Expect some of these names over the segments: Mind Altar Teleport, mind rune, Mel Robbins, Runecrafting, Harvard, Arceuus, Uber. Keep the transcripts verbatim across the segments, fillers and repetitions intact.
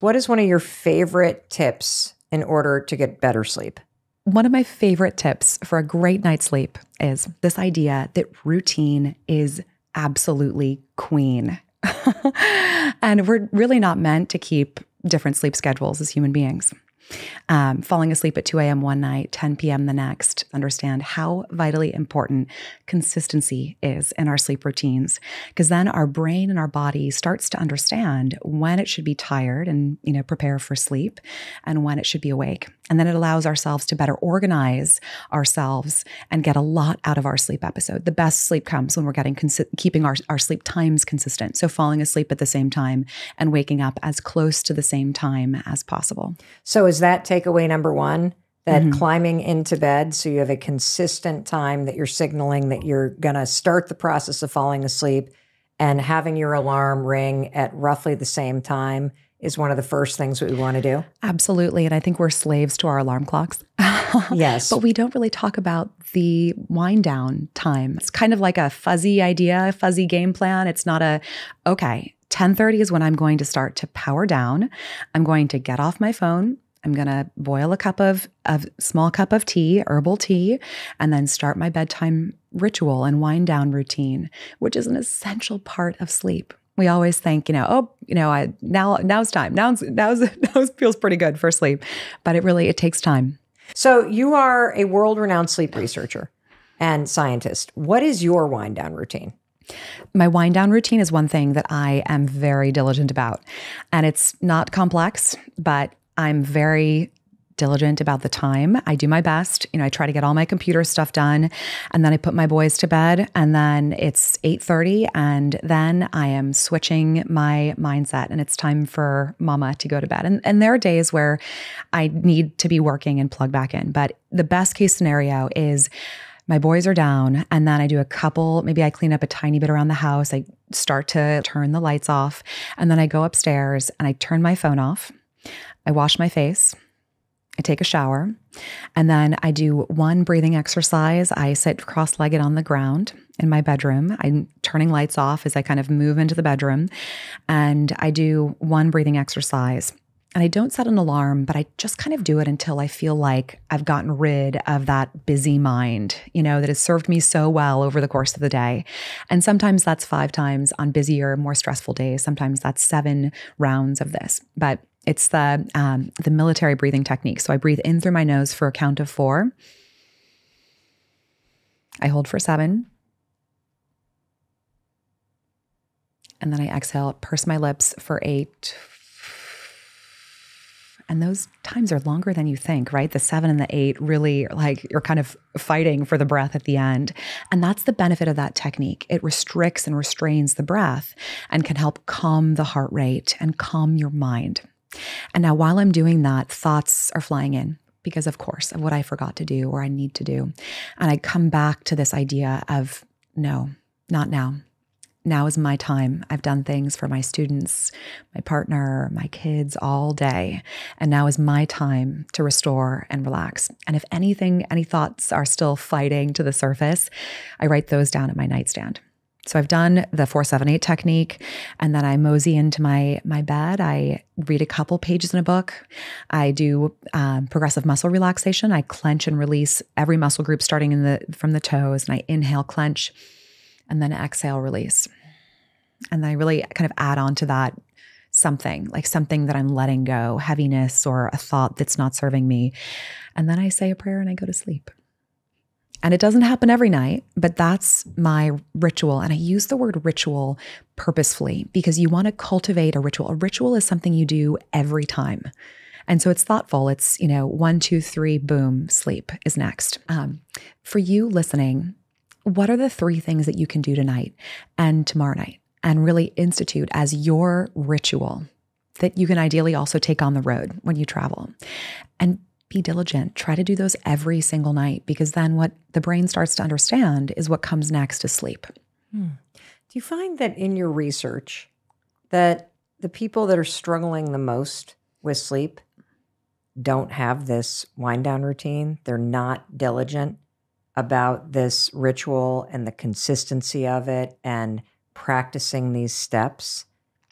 What is one of your favorite tips in order to get better sleep? One of my favorite tips for a great night's sleep is this idea that routine is absolutely queen. And we're really not meant to keep different sleep schedules as human beings. Um, falling asleep at two A M one night, ten P M the next, understand how vitally important consistency is in our sleep routines, because then our brain and our body starts to understand when it should be tired and, you know, prepare for sleep and when it should be awake. And then it allows ourselves to better organize ourselves and get a lot out of our sleep episode. The best sleep comes when we're getting keeping our, our sleep times consistent. So falling asleep at the same time and waking up as close to the same time as possible. So is that takeaway number one, that mm-hmm. climbing into bed so you have a consistent time that you're signaling that you're going to start the process of falling asleep, and having your alarm ring at roughly the same time is one of the first things that we want to do? Absolutely. And I think we're slaves to our alarm clocks. Yes. But we don't really talk about the wind down time. It's kind of like a fuzzy idea, a fuzzy game plan. It's not a, okay, ten thirty is when I'm going to start to power down. I'm going to get off my phone. I'm going to boil a cup of, a small cup of tea, herbal tea, and then start my bedtime ritual and wind down routine, which is an essential part of sleep. We always think, you know, oh, you know, I now now's time. Now's now's now feels pretty good for sleep, but it really it takes time. So you are a world-renowned sleep researcher and scientist. What is your wind down routine? My wind down routine is one thing that I am very diligent about, and it's not complex, but I'm very diligent about the time. I do my best. You know, I try to get all my computer stuff done, and then I put my boys to bed, and then it's eight thirty, and then I am switching my mindset, and it's time for mama to go to bed. And, and there are days where I need to be working and plug back in. But the best case scenario is my boys are down, and then I do a couple, maybe I clean up a tiny bit around the house. I start to turn the lights off, and then I go upstairs and I turn my phone off. I wash my face. I take a shower, and then I do one breathing exercise. I sit cross-legged on the ground in my bedroom. I'm turning lights off as I kind of move into the bedroom, and I do one breathing exercise. And I don't set an alarm, but I just kind of do it until I feel like I've gotten rid of that busy mind, you know, that has served me so well over the course of the day. And sometimes that's five times on busier, more stressful days. Sometimes that's seven rounds of this. But it's the, um, the military breathing technique. So I breathe in through my nose for a count of four. I hold for seven. And then I exhale, purse my lips for eight. And those times are longer than you think, right? The seven and the eight really, like, you're kind of fighting for the breath at the end. And that's the benefit of that technique. It restricts and restrains the breath and can help calm the heart rate and calm your mind. And now while I'm doing that, thoughts are flying in because, of course, of what I forgot to do or I need to do. And I come back to this idea of, no, not now. Now is my time. I've done things for my students, my partner, my kids all day. And now is my time to restore and relax. And if anything, any thoughts are still fighting to the surface, I write those down at my nightstand. So I've done the four seven eight technique, and then I mosey into my my bed. I read a couple pages in a book. I do um, progressive muscle relaxation. I clench and release every muscle group starting in the from the toes, and I inhale, clench, and then exhale, release. And then I really kind of add on to that something, like something that I'm letting go, heaviness or a thought that's not serving me. And then I say a prayer and I go to sleep. And it doesn't happen every night, but that's my ritual. And I use the word ritual purposefully because you want to cultivate a ritual. A ritual is something you do every time. And so it's thoughtful. It's, you know, one, two, three, boom, sleep is next. Um, for you listening, what are the three things that you can do tonight and tomorrow night and really institute as your ritual that you can ideally also take on the road when you travel? And be diligent. Try to do those every single night, because then what the brain starts to understand is what comes next is sleep. Hmm. Do you find that in your research that the people that are struggling the most with sleep don't have this wind down routine? They're not diligent about this ritual and the consistency of it and practicing these steps?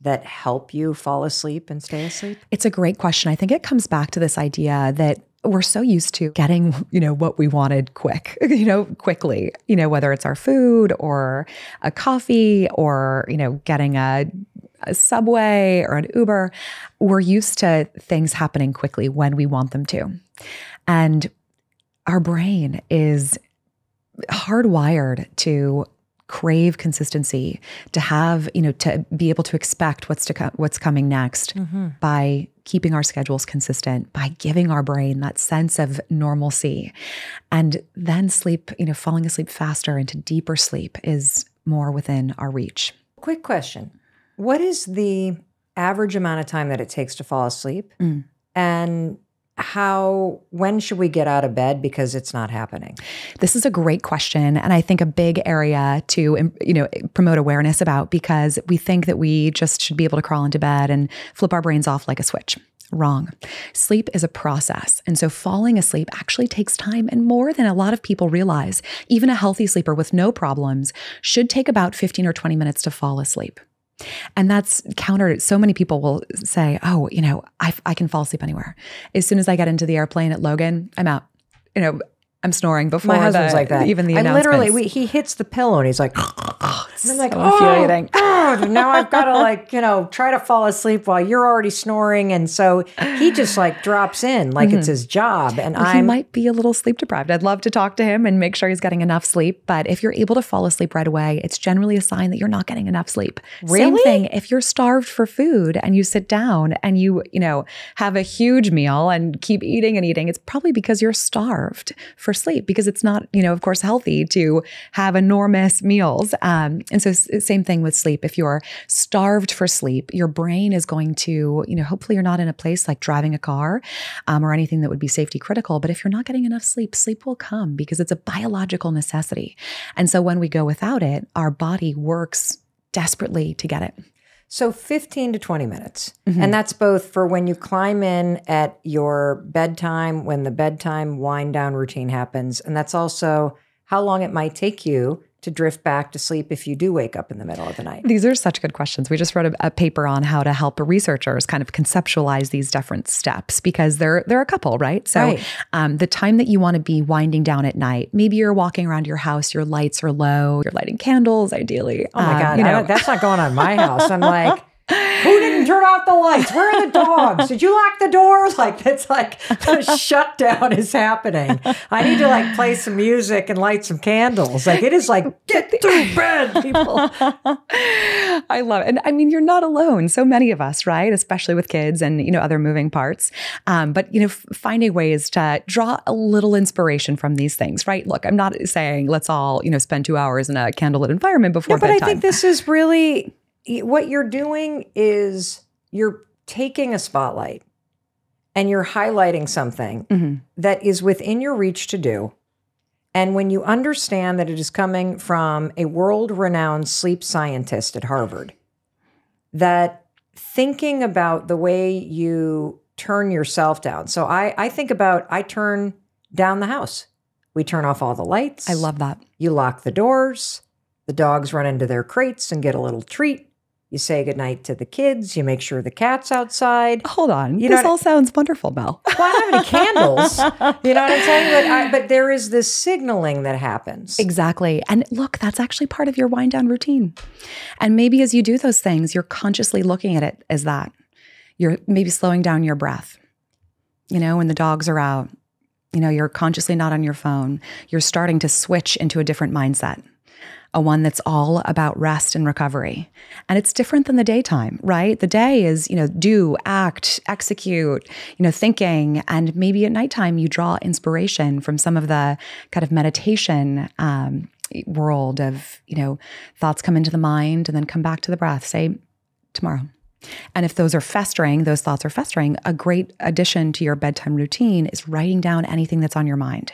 that help you fall asleep and stay asleep? It's a great question. I think it comes back to this idea that we're so used to getting, you know, what we wanted quick, you know, quickly, you know, whether it's our food or a coffee or, you know, getting a, a Subway or an Uber. We're used to things happening quickly when we want them to. And our brain is hardwired to crave consistency, to have, you know, to be able to expect what's to co- what's coming next mm-hmm. by keeping our schedules consistent, by giving our brain that sense of normalcy. And then sleep, you know, falling asleep faster into deeper sleep is more within our reach. Quick question. What is the average amount of time that it takes to fall asleep? Mm. And how, when should we get out of bed because it's not happening? This is a great question. And I think a big area to, you know, promote awareness about, because we think that we just should be able to crawl into bed and flip our brains off like a switch. Wrong. Sleep is a process. And so falling asleep actually takes time, and more than a lot of people realize. Even a healthy sleeper with no problems should take about fifteen or twenty minutes to fall asleep. And that's counter. So many people will say, oh, you know, I, I can fall asleep anywhere. As soon as I get into the airplane at Logan, I'm out. You know, I'm snoring before my husband's the, like that. Even the I announcements. Literally, we, he hits the pillow and he's like, oh, and I'm like, so infuriating. Oh, now I've got to like, you know, try to fall asleep while you're already snoring. And so he just like drops in like mm-hmm. it's his job. And well, I might be a little sleep deprived. I'd love to talk to him and make sure he's getting enough sleep. But if you're able to fall asleep right away, it's generally a sign that you're not getting enough sleep. Really? Same thing. If you're starved for food and you sit down and you, you know, have a huge meal and keep eating and eating, it's probably because you're starved for for sleep, because it's not, you know, of course, healthy to have enormous meals. Um, and so same thing with sleep. If you're starved for sleep, your brain is going to, you know, hopefully you're not in a place like driving a car um, or anything that would be safety critical. But if you're not getting enough sleep, sleep will come because it's a biological necessity. And so when we go without it, our body works desperately to get it. So fifteen to twenty minutes. Mm-hmm. And that's both for when you climb in at your bedtime, when the bedtime wind down routine happens. And that's also how long it might take you to drift back to sleep if you do wake up in the middle of the night. These are such good questions. We just wrote a, a paper on how to help researchers kind of conceptualize these different steps, because they're, they're a couple, right? So right. Um, the time that you want to be winding down at night, maybe you're walking around your house, your lights are low, you're lighting candles, ideally. Oh my um, God, you know. That's not going on in my house. I'm like, who didn't turn off the lights? Where are the dogs? Did you lock the doors? Like, it's like the shutdown is happening. I need to like play some music and light some candles. Like, it is like, get through bed, people. I love it. And I mean, you're not alone. So many of us, right? Especially with kids and, you know, other moving parts. Um, but, you know, finding ways to draw a little inspiration from these things, right? Look, I'm not saying let's all, you know, spend two hours in a candlelit environment before no, but bedtime. But I think this is really... what you're doing is you're taking a spotlight and you're highlighting something mm-hmm. that is within your reach to do. And when you understand that it is coming from a world-renowned sleep scientist at Harvard, that thinking about the way you turn yourself down. So I, I think about, I turn down the house. We turn off all the lights. I love that. You lock the doors. The dogs run into their crates and get a little treat. You say goodnight to the kids. You make sure the cat's outside. Hold on. You this all I, sounds wonderful, Mel. Well, I don't have any candles. You know what I'm saying? But, I, but there is this signaling that happens. Exactly. And look, that's actually part of your wind down routine. And maybe as you do those things, you're consciously looking at it as that. You're maybe slowing down your breath. You know, when the dogs are out, you know, you're consciously not on your phone. You're starting to switch into a different mindset. A one that's all about rest and recovery. And it's different than the daytime, right? The day is, you know, do, act, execute, you know, thinking. And maybe at nighttime, you draw inspiration from some of the kind of meditation um, world of, you know, thoughts come into the mind and then come back to the breath, say, tomorrow. And if those are festering, those thoughts are festering, a great addition to your bedtime routine is writing down anything that's on your mind.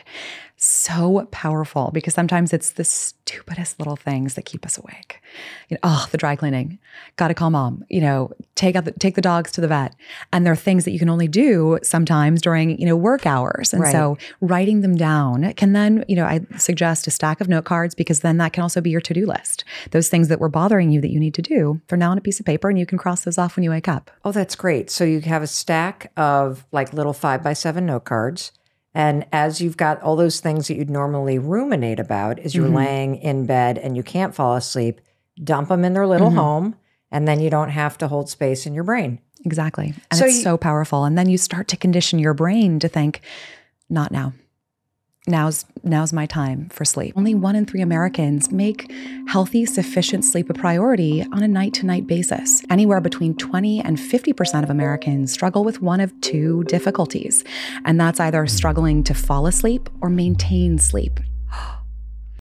so powerful, because sometimes it's the stupidest little things that keep us awake. You know, oh, the dry cleaning, got to call mom, you know, take out the, take the dogs to the vet. And there are things that you can only do sometimes during, you know, work hours. And right. so writing them down can then, you know, I suggest a stack of note cards, because then that can also be your to-do list. Those things that were bothering you that you need to do, they're now on a piece of paper and you can cross those off when you wake up. Oh, that's great. So you have a stack of like little five by seven note cards. And as you've got all those things that you'd normally ruminate about as you're mm-hmm. laying in bed and you can't fall asleep, dump them in their little mm-hmm. home, and then you don't have to hold space in your brain. Exactly. And so it's you, so powerful. And then you start to condition your brain to think, not now. Now's, now's my time for sleep. Only one in three Americans make healthy, sufficient sleep a priority on a night-to-night basis. Anywhere between twenty and fifty percent of Americans struggle with one of two difficulties, and that's either struggling to fall asleep or maintain sleep.